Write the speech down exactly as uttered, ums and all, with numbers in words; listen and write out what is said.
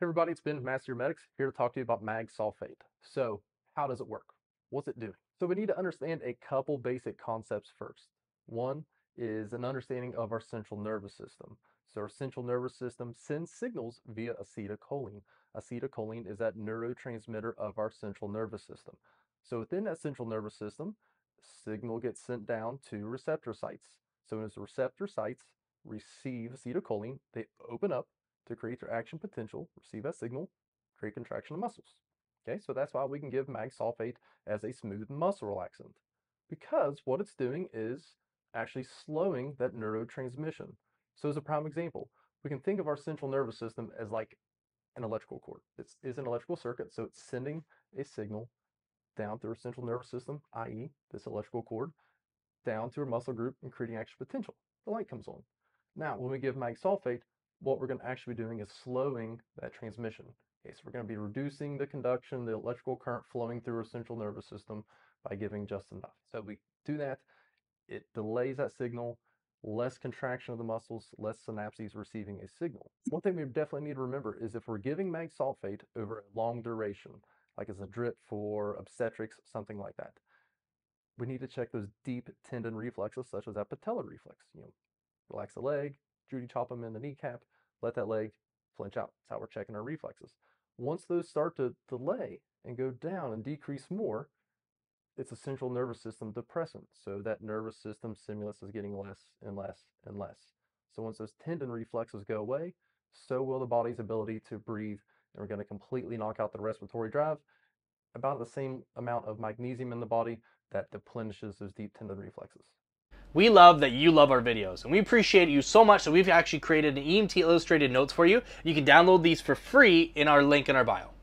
Hey everybody, it's Ben, Master Your Medics, here to talk to you about mag sulfate. So how does it work? What's it doing? So we need to understand a couple basic concepts first. One is an understanding of our central nervous system. So our central nervous system sends signals via acetylcholine. Acetylcholine is that neurotransmitter of our central nervous system. So within that central nervous system, signal gets sent down to receptor sites. So as the receptor sites receive acetylcholine, they open up to create their action potential, receive that signal, create contraction of muscles. Okay, so that's why we can give mag sulfate as a smooth muscle relaxant, because what it's doing is actually slowing that neurotransmission. So as a prime example, we can think of our central nervous system as like an electrical cord. It is an electrical circuit, so it's sending a signal down through our central nervous system, that is this electrical cord, down to our muscle group and creating action potential. The light comes on. Now, when we give mag sulfate, what we're going to actually be doing is slowing that transmission. Okay, so we're going to be reducing the conduction, the electrical current flowing through our central nervous system by giving just enough. So we do that, it delays that signal, less contraction of the muscles, less synapses receiving a signal. One thing we definitely need to remember is if we're giving mag sulfate over a long duration, like as a drip for obstetrics, something like that, we need to check those deep tendon reflexes, such as that patellar reflex. You know, relax the leg, Judy chop them in the kneecap, let that leg flinch out. That's how we're checking our reflexes. Once those start to delay and go down and decrease more, it's a central nervous system depressant. So that nervous system stimulus is getting less and less and less. So once those tendon reflexes go away, so will the body's ability to breathe. And we're going to completely knock out the respiratory drive, about the same amount of magnesium in the body that replenishes those deep tendon reflexes. We love that you love our videos, and we appreciate you so much that we've actually created an E M T Illustrated Notes for you. You can download these for free in our link in our bio.